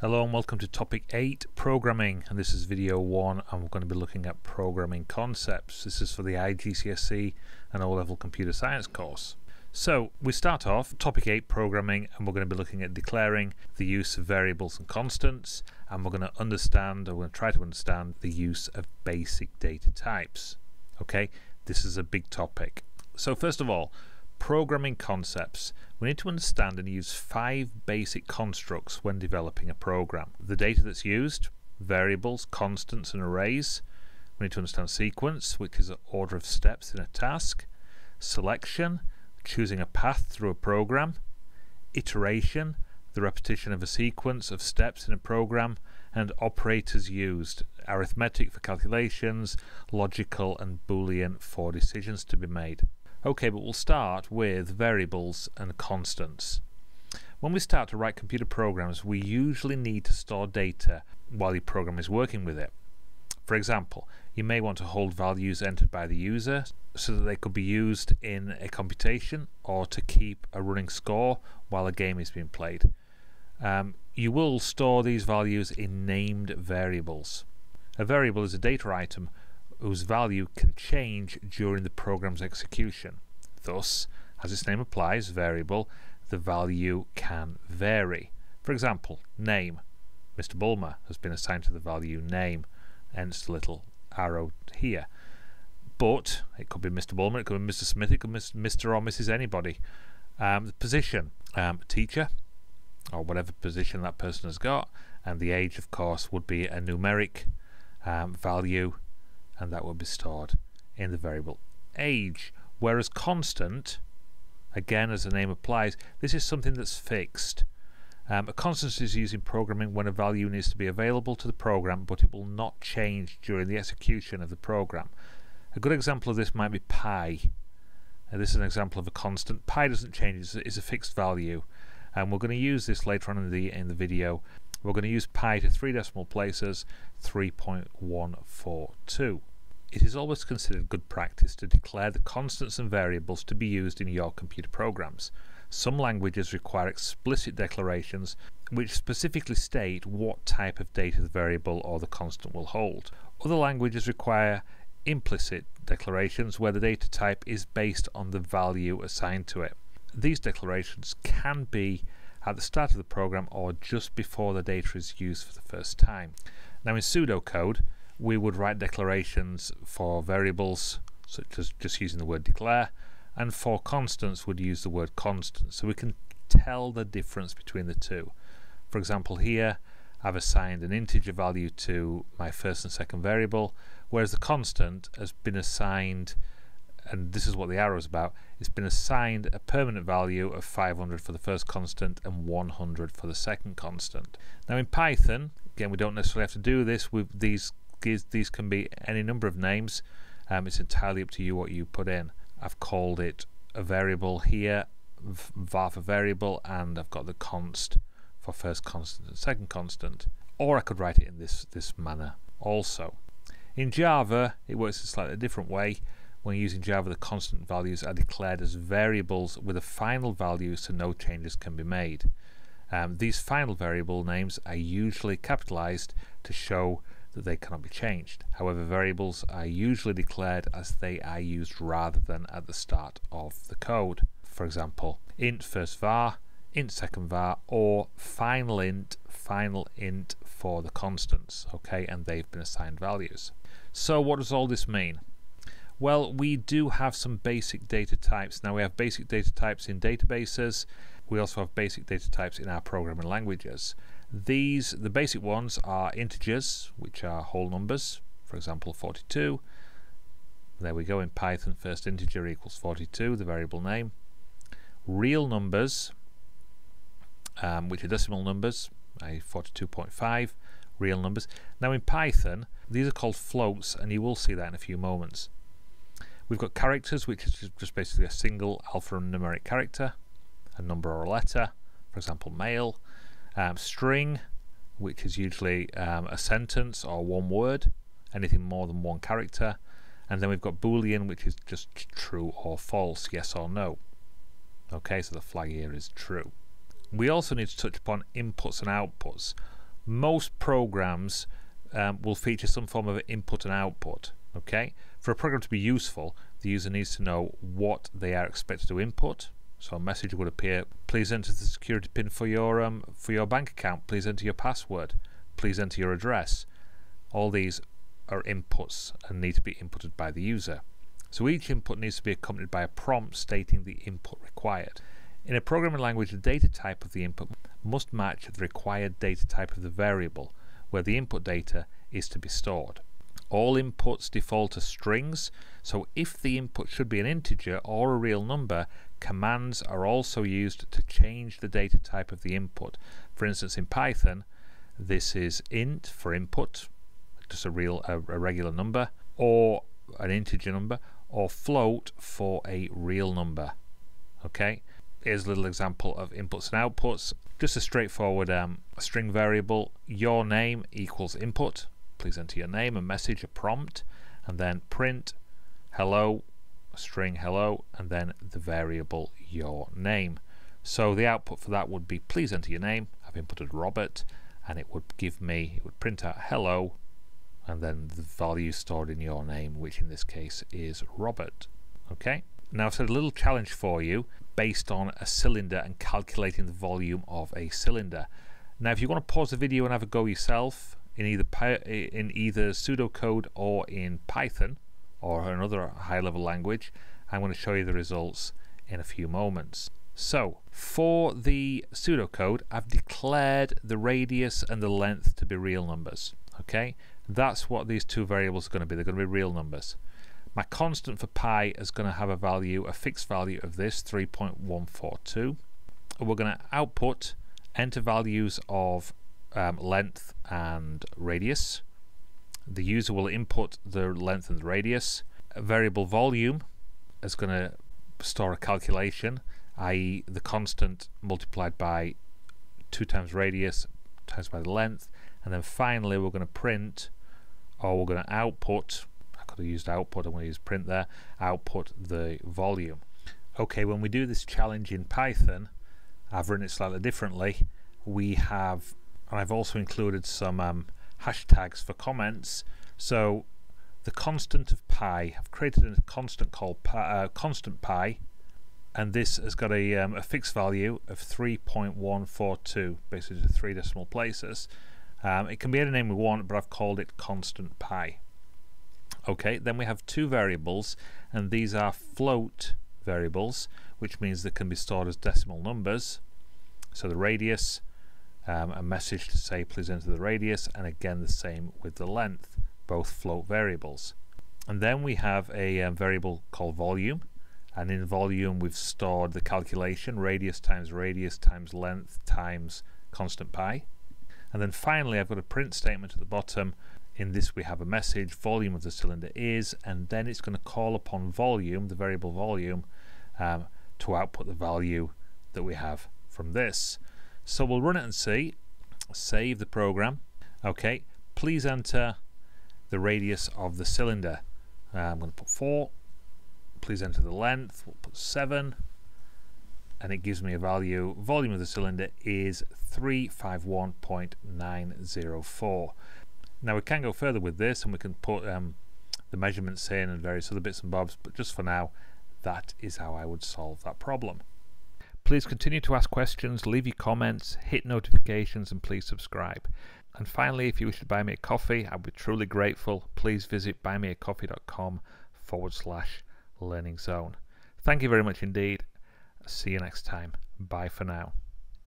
Hello and welcome to topic 8, programming, and this is video 1 and we're going to be looking at programming concepts. This is for the IGCSE and O-level computer science course. So we start off topic 8, programming, and we're going to be looking at declaring, the use of variables and constants, and we're going to understand, or we're going to try to understand, the use of basic data types. Okay, this is a big topic. So first of all, programming concepts. We need to understand and use 5 basic constructs when developing a program. The data that's used, variables, constants and arrays. We need to understand sequence, which is the order of steps in a task. Selection, choosing a path through a program. Iteration, the repetition of a sequence of steps in a program. And operators used, arithmetic for calculations, logical and Boolean for decisions to be made. Okay, but we'll start with variables and constants. When we start to write computer programs, we usually need to store data while your program is working with it. For example, you may want to hold values entered by the user so that they could be used in a computation or to keep a running score while a game is being played. You will store these values in named variables. A variable is a data item whose value can change during the program's execution. Thus, as its name applies, variable, the value can vary. For example, name. Mr. Bulmer has been assigned to the value name, hence the little arrow here. But it could be Mr. Bulmer, it could be Mr. Smith, it could be Mr. or Mrs. anybody. The position, teacher, or whatever position that person has got, and the age, of course, would be a numeric value, and that will be stored in the variable age. Whereas constant, again as the name applies, this is something that's fixed. A constant is used in programming when a value needs to be available to the program but it will not change during the execution of the program. A good example of this might be pi. This is an example of a constant. Pi doesn't change, it's a fixed value, and we're going to use this later on in the video. We're going to use pi to 3 decimal places, 3.142. It is always considered good practice to declare the constants and variables to be used in your computer programs. Some languages require explicit declarations which specifically state what type of data the variable or the constant will hold. Other languages require implicit declarations where the data type is based on the value assigned to it. These declarations can be at the start of the program or just before the data is used for the first time. Now in pseudocode we would write declarations for variables, such as just using the word declare, and for constants would use the word constant, so we can tell the difference between the two. For example, here I've assigned an integer value to my first and second variable, whereas the constant has been assigned, and this is what the arrow is about, it's been assigned a permanent value of 500 for the first constant and 100 for the second constant. Now in Python, again, we don't necessarily have to do this. These can be any number of names. It's entirely up to you what you put in. I've called it a variable here, var for variable, and I've got the const for first constant and second constant. Or I could write it in this manner also. In Java, it works in a slightly different way. When using Java, the constant values are declared as variables with a final value, so no changes can be made. These final variable names are usually capitalized to show that they cannot be changed. However, variables are usually declared as they are used rather than at the start of the code. For example, int first var, int second var, or final int for the constants. Okay, and they've been assigned values. So what does all this mean? Well, we do have some basic data types. Now we have basic data types in databases. We also have basic data types in our programming languages. The basic ones are integers, which are whole numbers, for example 42. There we go, in Python first integer equals 42, the variable name. Real numbers, which are decimal numbers, i.e. 42.5, real numbers. Now in Python, these are called floats, and you will see that in a few moments. We've got characters, which is just basically a single alphanumeric character, a number or a letter, for example male. String, which is usually a sentence or one word, anything more than one character. And then we've got Boolean, which is just true or false, yes or no. Okay, so the flag here is true. We also need to touch upon inputs and outputs. most programs will feature some form of input and output. Okay, for a program to be useful, the user needs to know what they are expected to input. So a message would appear: please enter the security pin for your bank account, please enter your password, please enter your address. All these are inputs and need to be inputted by the user. So each input needs to be accompanied by a prompt stating the input required. In a programming language, the data type of the input must match the required data type of the variable where the input data is to be stored. All inputs default to strings, so if the input should be an integer or a real number, commands are also used to change the data type of the input. For instance, in Python, this is int for input, just a regular number, or an integer number, or float for a real number. Okay, here's a little example of inputs and outputs. Just a straightforward string variable. Your name equals input. Please enter your name, a message, a prompt, and then print hello, string hello, and then the variable your name. So the output for that would be please enter your name. I've inputted Robert, and it would give me, it would print out hello, and then the value stored in your name, which in this case is Robert. Okay, now I've set a little challenge for you based on a cylinder and calculating the volume of a cylinder. Now if you want to pause the video and have a go yourself, in either pseudocode or in Python or another high-level language, I'm going to show you the results in a few moments. So for the pseudocode, I've declared the radius and the length to be real numbers. Okay, that's what these two variables are going to be. They're going to be real numbers. My constant for pi is going to have a value, a fixed value of this 3.142, and we're going to output, enter values of length and radius. The user will input the length and the radius. A variable volume is going to store a calculation, i.e. the constant multiplied by 2 times radius times by the length, and then finally we're going to print, or we're going to output, I could have used output, I'm going to use print there, output the volume. Okay, when we do this challenge in Python, I've written it slightly differently. We have, and I've also included some hashtags for comments. So the constant of pi, I've created a constant called pi, constant pi, and this has got a fixed value of 3.142, basically the 3 decimal places. It can be any name we want, but I've called it constant pi. Okay, then we have two variables, and these are float variables, which means they can be stored as decimal numbers. So the radius, a message to say please enter the radius, and again the same with the length, both float variables. And then we have a variable called volume, and in volume we've stored the calculation, radius times length times constant pi. And then finally I've got a print statement at the bottom. In this we have a message, volume of the cylinder is, and then it's going to call upon volume, the variable volume, to output the value that we have from this. So we'll run it and see. Save the program. Okay, please enter the radius of the cylinder. I'm going to put 4. Please enter the length. We'll put 7. And it gives me a value. Volume of the cylinder is 351.904. Now we can go further with this, and we can put the measurements in and various other bits and bobs, but just for now, that is how I would solve that problem. Please continue to ask questions, leave your comments, hit notifications, and please subscribe. And finally, if you wish to buy me a coffee, I'd be truly grateful. Please visit buymeacoffee.com/learningzone. Thank you very much indeed. See you next time. Bye for now.